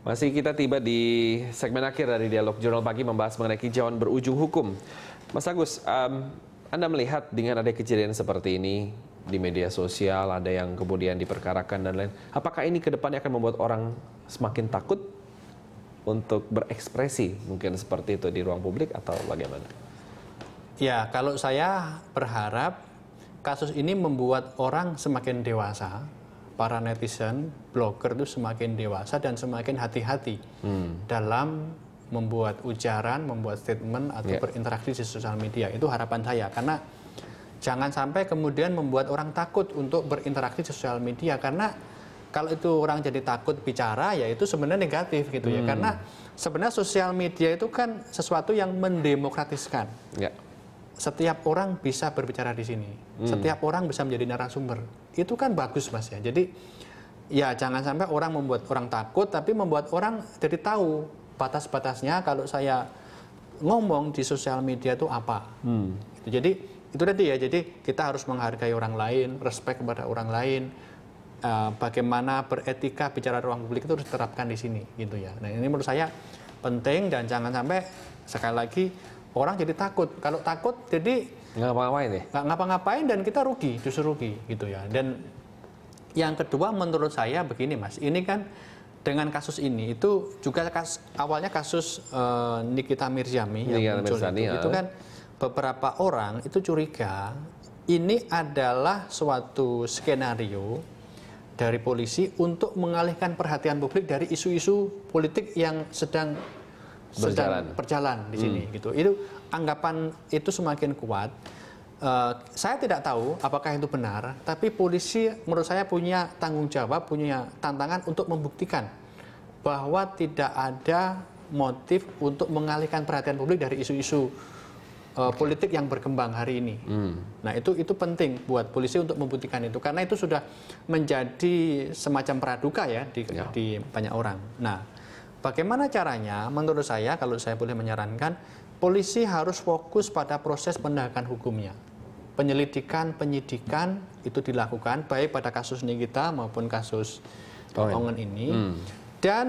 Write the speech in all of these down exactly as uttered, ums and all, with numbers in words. Masih kita tiba di segmen akhir dari Dialog Jurnal Pagi membahas mengenai kicauan berujung hukum. Mas Agus, um, Anda melihat dengan ada kejadian seperti ini di media sosial, ada yang kemudian diperkarakan dan lain, apakah ini kedepannya akan membuat orang semakin takut untuk berekspresi mungkin seperti itu di ruang publik atau bagaimana? Ya, kalau saya berharap kasus ini membuat orang semakin dewasa. Para netizen, blogger itu semakin dewasa dan semakin hati-hati hmm. dalam membuat ujaran, membuat statement atau yeah. berinteraksi di sosial media. Itu harapan saya, karena jangan sampai kemudian membuat orang takut untuk berinteraksi di sosial media, karena kalau itu orang jadi takut bicara, ya itu sebenarnya negatif gitu hmm. ya. Karena sebenarnya sosial media itu kan sesuatu yang mendemokratiskan. Yeah. Setiap orang bisa berbicara di sini. Hmm. Setiap orang bisa menjadi narasumber. Itu kan bagus, Mas, ya. Jadi, ya jangan sampai orang membuat orang takut, tapi membuat orang jadi tahu batas-batasnya kalau saya ngomong di sosial media itu apa. Hmm. Jadi, itu tadi ya. Jadi, kita harus menghargai orang lain, respek kepada orang lain. Uh, bagaimana beretika bicara ruang publik itu harus diterapkan di sini, gitu ya. Nah, ini menurut saya penting dan jangan sampai sekali lagi orang jadi takut. Kalau takut jadi nggak ngapa-ngapain ya? Nggak ngapa-ngapain dan kita rugi, justru rugi gitu ya. Dan yang kedua menurut saya begini, Mas, ini kan dengan kasus ini itu juga kas, awalnya kasus uh, Nikita Mirzani yang muncul itu, itu kan beberapa orang itu curiga ini adalah suatu skenario dari polisi untuk mengalihkan perhatian publik dari isu-isu politik yang sedang sedang berjalan, berjalan di sini hmm. gitu. Itu anggapan itu semakin kuat. Uh, saya tidak tahu apakah itu benar, tapi polisi menurut saya punya tanggung jawab, punya tantangan untuk membuktikan bahwa tidak ada motif untuk mengalihkan perhatian publik dari isu-isu uh, okay. politik yang berkembang hari ini. Hmm. Nah, itu itu penting buat polisi untuk membuktikan itu, karena itu sudah menjadi semacam praduga ya di, ya. di banyak orang. Nah, bagaimana caranya? Menurut saya, kalau saya boleh menyarankan, polisi harus fokus pada proses penegakan hukumnya. Penyelidikan, penyidikan itu dilakukan baik pada kasus Nikita maupun kasus Ongen ini. Hmm. Dan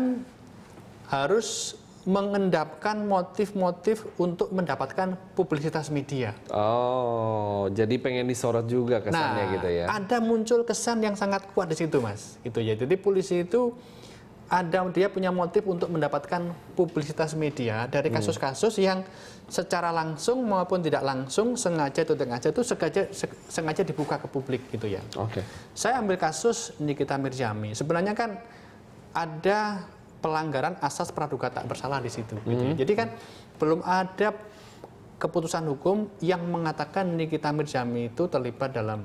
harus mengendapkan motif-motif untuk mendapatkan publisitas media. Oh, jadi pengen disorot juga kesannya nah, gitu ya. Ada muncul kesan yang sangat kuat di situ, Mas. Gitu ya. Jadi polisi itu ada, dia punya motif untuk mendapatkan publisitas media dari kasus-kasus yang secara langsung maupun tidak langsung, sengaja atau tidak sengaja itu sengaja, sengaja dibuka ke publik gitu ya. Oke. Okay. Saya ambil kasus Nikita Mirzani. Sebenarnya kan ada pelanggaran asas praduga tak bersalah di situ. Gitu mm. ya. Jadi kan belum ada keputusan hukum yang mengatakan Nikita Mirzani itu terlibat dalam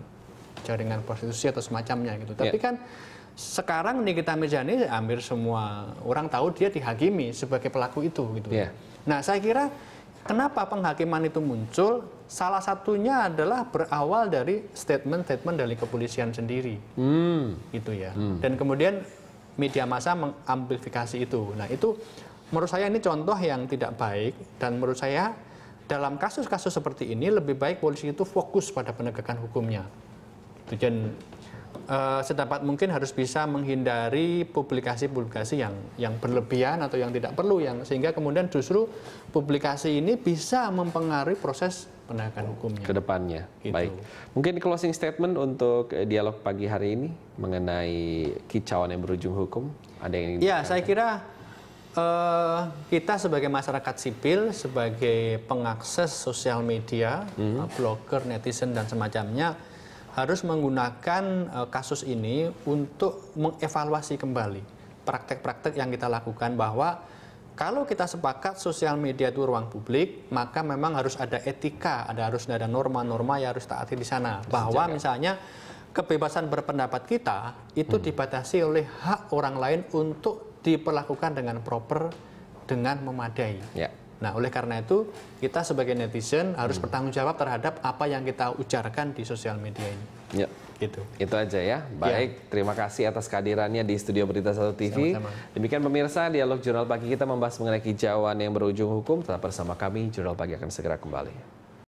jaringan prostitusi atau semacamnya gitu. Tapi yeah. kan sekarang Nikita Mirzani hampir semua orang tahu dia dihakimi sebagai pelaku itu gitu. Yeah. Nah, saya kira kenapa penghakiman itu muncul? Salah satunya adalah berawal dari statement-statement dari kepolisian sendiri. Mm. Gitu ya. Mm. Dan kemudian media massa mengamplifikasi itu. Nah, itu menurut saya ini contoh yang tidak baik dan menurut saya dalam kasus-kasus seperti ini lebih baik polisi itu fokus pada penegakan hukumnya. Dan Uh, sedapat mungkin harus bisa menghindari publikasi-publikasi yang yang berlebihan atau yang tidak perlu, yang sehingga kemudian justru publikasi ini bisa mempengaruhi proses penegakan hukumnya ke depannya. Gitu. Baik. Mungkin closing statement untuk dialog pagi hari ini mengenai kicauan yang berujung hukum. Ada yang ingin Ya, dikatakan? Saya kira uh, kita sebagai masyarakat sipil, sebagai pengakses sosial media, mm-hmm. blogger, netizen dan semacamnya harus menggunakan uh, kasus ini untuk mengevaluasi kembali praktek-praktek yang kita lakukan, bahwa kalau kita sepakat sosial media itu ruang publik, maka memang harus ada etika, ada harus ada norma-norma yang harus taati di sana. Bahwa misalnya kebebasan berpendapat kita itu hmm. dibatasi oleh hak orang lain untuk diperlakukan dengan proper, dengan memadai. Ya. Nah, oleh karena itu, kita sebagai netizen harus hmm. bertanggung jawab terhadap apa yang kita ujarkan di sosial media ini. Ya. Gitu. Itu aja ya. Baik, ya. Terima kasih atas kehadirannya di Studio Berita Satu T V. Sama-sama. Demikian pemirsa, Dialog Jurnal Pagi kita membahas mengenai kicauan yang berujung hukum. Tetap bersama kami, Jurnal Pagi akan segera kembali.